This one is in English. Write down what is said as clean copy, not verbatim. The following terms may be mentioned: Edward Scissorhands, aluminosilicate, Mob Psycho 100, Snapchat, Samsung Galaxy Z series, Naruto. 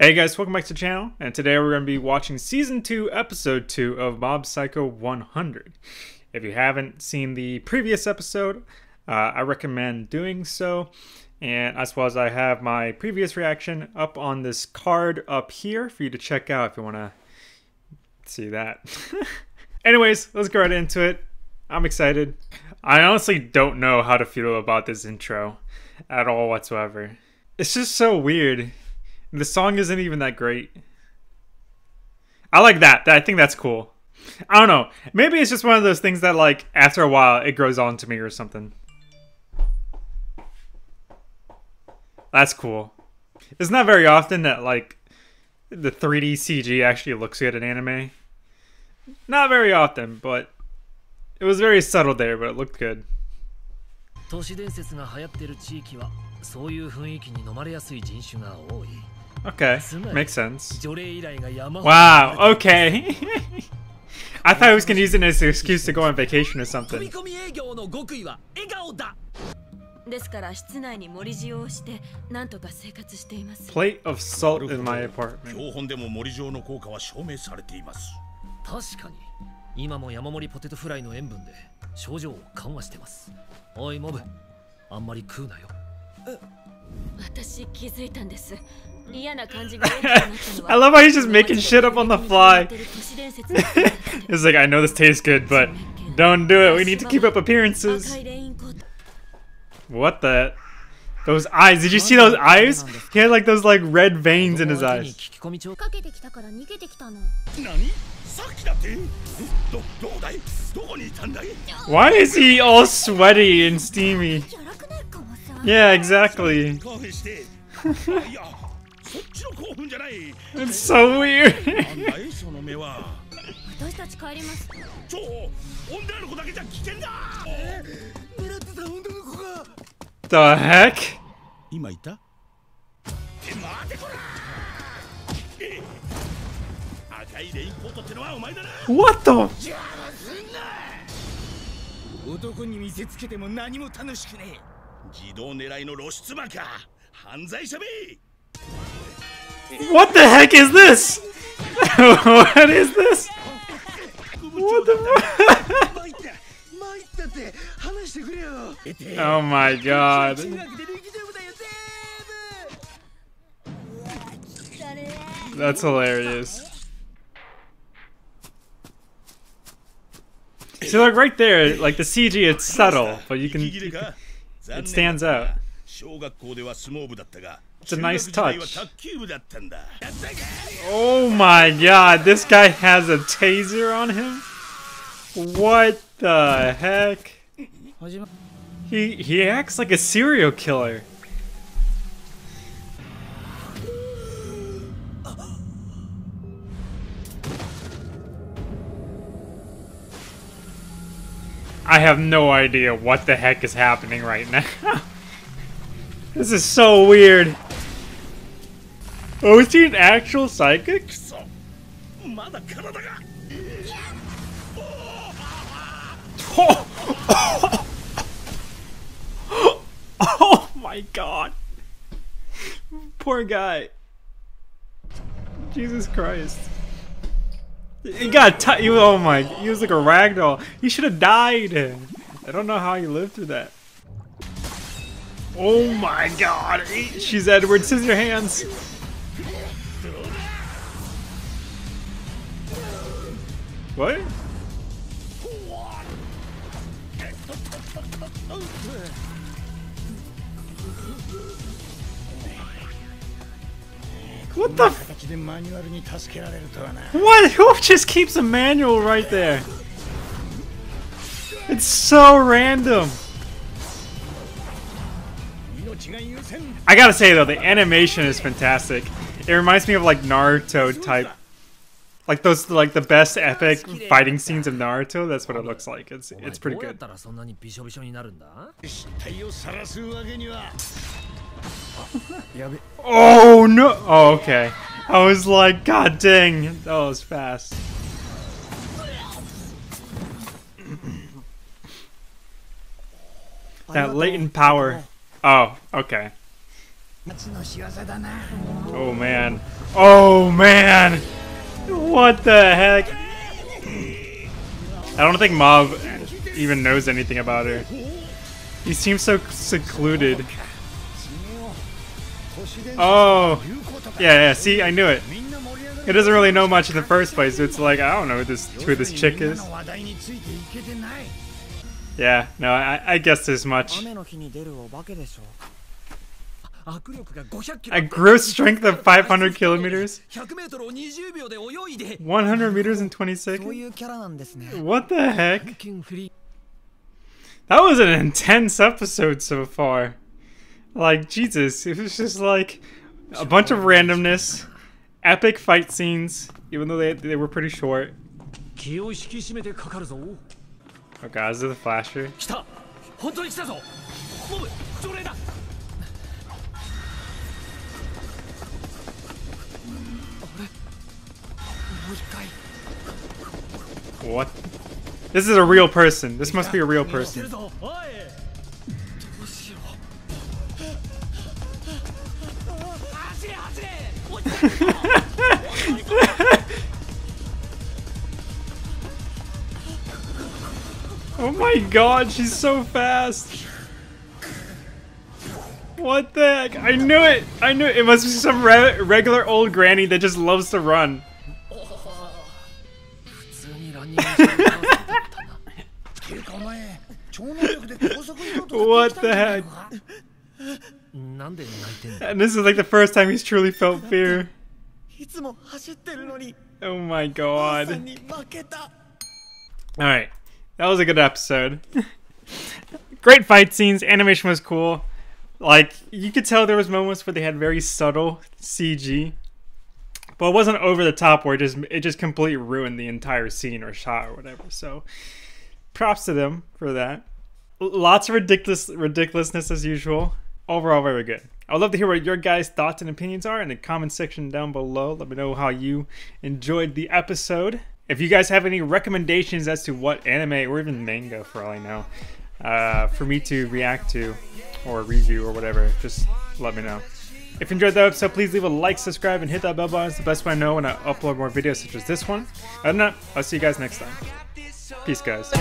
Hey guys, welcome back to the channel, and today we're going to be watching Season 2, Episode 2 of Mob Psycho 100. If you haven't seen the previous episode, I recommend doing so, and as well as I have my previous reaction up on this card up here for you to check out if you want to see that. Anyways, let's go right into it. I'm excited. I honestly don't know how to feel about this intro at all whatsoever. It's just so weird. The song isn't even that great. I like that. I think that's cool. I don't know. Maybe it's just one of those things that, like, after a while, it grows on to me or something. That's cool. It's not very often that, like, the 3D CG actually looks good in anime. Not very often, but it was very subtle there, but it looked good. そういう雰囲気に飲まれやすい人種が多い。Okay, makes sense. Wow, okay. I thought I was going to use it as an excuse to go on vacation or something. 飛び込み営業の極意は笑顔だ。ですから室内に盛り塩をして何とか生活しています。 Plate of salt in my apartment. 標本でも盛り塩の効果は証明されています。確かに今も山盛りポテトフライの塩分で症状を緩和してます。おいモブ、あんまり食うなよ。 I love how he's just making shit up on the fly. It's like, I know this tastes good, but don't do it. We need to keep up appearances. What the? Those eyes. Did you see those eyes? He had like those like red veins in his eyes. Why is he all sweaty and steamy? Yeah, exactly. It's so weird. The heck? What the? What the heck is this? What is this? What the Oh my god. That's hilarious. See, like right there, like the CG, it's subtle, but it stands out. It's a nice touch. Oh my god, this guy has a taser on him? What the heck? He acts like a serial killer. I have no idea what the heck is happening right now. This is so weird. Oh, is he an actual psychic? Oh my god. Poor guy. Jesus Christ. He got tight. Oh my! He was like a ragdoll. He should have died. I don't know how he lived through that. Oh my god! She's Edward Scissorhands. What? What the f- What? Who just keeps a manual right there? It's so random. I gotta say though, the animation is fantastic. It reminds me of like Naruto type. Like those, like the best epic fighting scenes of Naruto, that's what it looks like. It's pretty good. Oh no! Oh, okay. I was like, god dang, that was fast. That latent power. Oh, okay. Oh man. Oh man! What the heck? I don't think Mob even knows anything about her. He seems so secluded. Oh! Yeah, see, I knew it. It doesn't really know much in the first place, so it's like, I don't know who this chick is. Yeah, no, I guessed as much. A gross strength of 500 kilometers? 100 meters in 20 seconds? What the heck? That was an intense episode so far. Like, Jesus, it was just like a bunch of randomness, epic fight scenes, even though they were pretty short. Oh god, is it the flasher? What? This is a real person. This must be a real person. Oh my god, she's so fast. What the heck? I knew it. I knew it. It must be some regular old granny that just loves to run. What the heck? And this is like the first time he's truly felt fear. Oh my god. Alright, that was a good episode. Great fight scenes, animation was cool. Like, you could tell there was moments where they had very subtle CG. But it wasn't over the top where it just completely ruined the entire scene or shot or whatever. So, props to them for that. Lots of ridiculousness as usual. Overall, very good. I'd love to hear what your guys' thoughts and opinions are in the comment section down below. Let me know how you enjoyed the episode. If you guys have any recommendations as to what anime or even manga, for all I know, for me to react to or review or whatever, just let me know. If you enjoyed the episode, please leave a like, subscribe, and hit that bell button. It's the best way I know when I upload more videos such as this one. Other than that, I'll see you guys next time. Peace, guys.